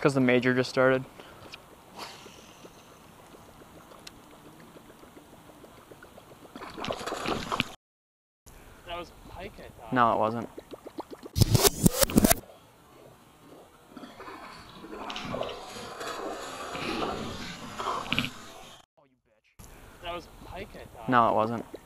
because the major just started. That was pike, I thought. No, it wasn't. Oh, you bitch. That was pike, I thought. No, it wasn't.